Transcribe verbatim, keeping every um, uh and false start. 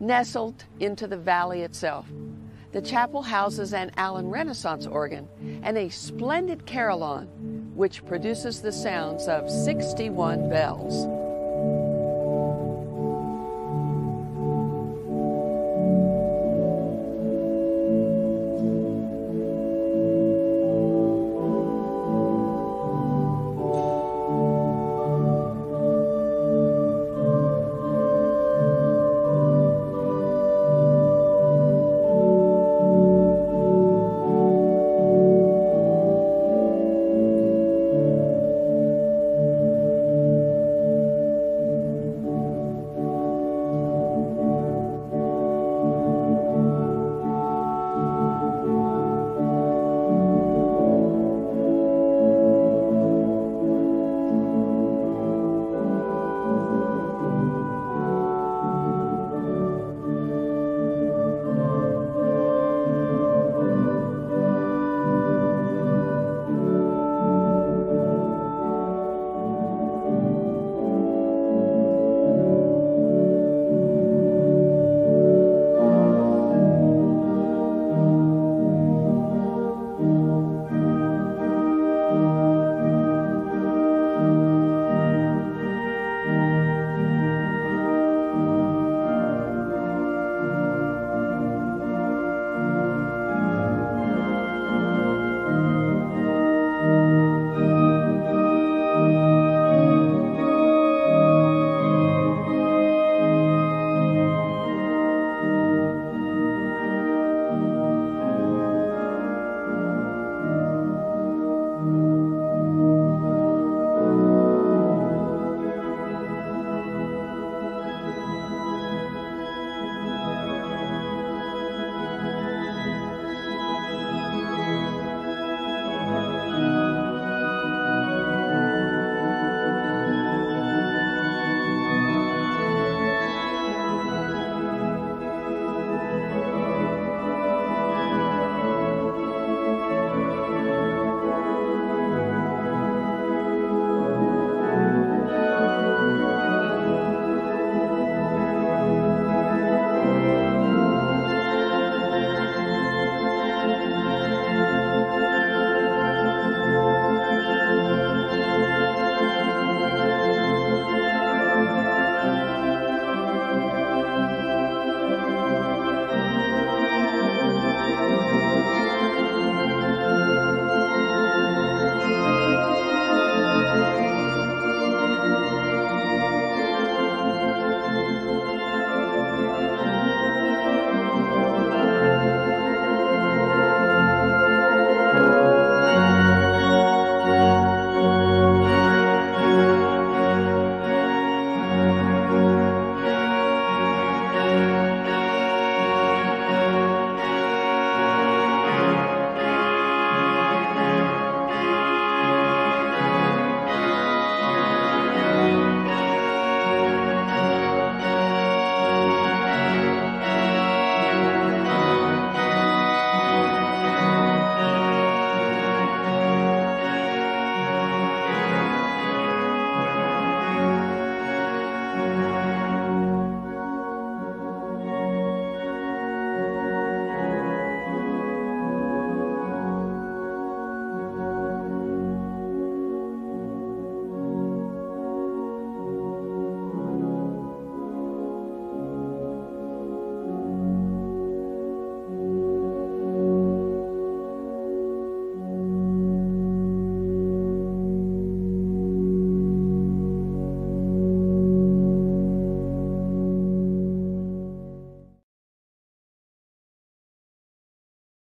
nestled into the valley itself. The chapel houses an Allen Renaissance organ and a splendid carillon, which produces the sounds of sixty-one bells.